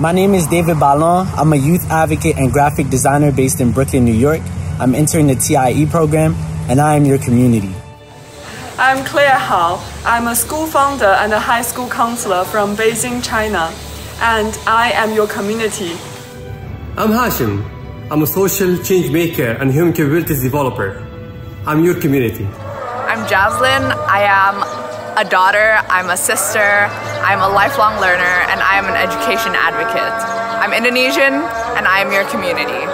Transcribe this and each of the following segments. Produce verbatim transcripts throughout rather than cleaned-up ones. My name is David Ballon. I'm a youth advocate and graphic designer based in Brooklyn, New York. I'm entering the T I E program, and I am your community. I'm Claire Hao. I'm a school founder and a high school counselor from Beijing, China, and I am your community. I'm Hashim. I'm a social change maker and human capabilities developer. I'm your community. I'm Jaslyn. I am a daughter. I'm a sister. I'm a lifelong learner, and I am an education advocate. I'm Indonesian, and I am your community.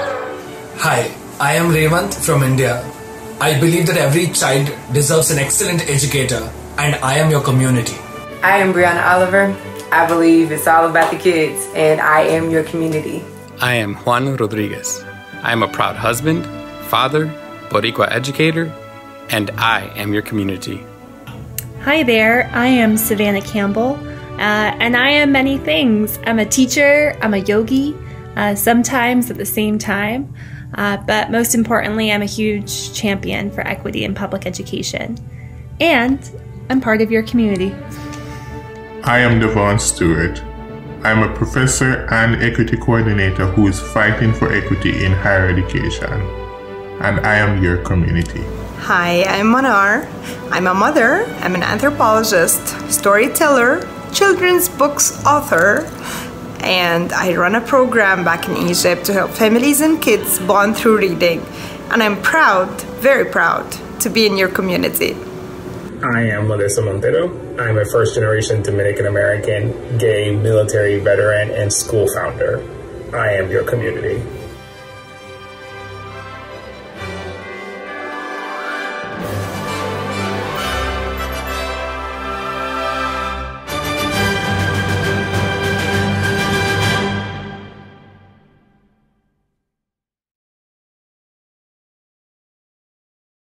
Hi, I am Revant from India. I believe that every child deserves an excellent educator, and I am your community. I am Brianna Oliver. I believe it's all about the kids, and I am your community. I am Juan Rodriguez. I am a proud husband, father, Boricua educator, and I am your community. Hi there, I am Savannah Campbell. Uh, and I am many things. I'm a teacher, I'm a yogi, uh, sometimes at the same time, uh, but most importantly, I'm a huge champion for equity in public education. And I'm part of your community. I am Devon Stewart. I'm a professor and equity coordinator who is fighting for equity in higher education. And I am your community. Hi, I'm Manar. I'm a mother, I'm an anthropologist, storyteller, children's books author, and I run a program back in Egypt to help families and kids bond through reading. And I'm proud, very proud, to be in your community. I am Vanessa Montero. I'm a first-generation Dominican-American, gay military veteran, and school founder. I am your community.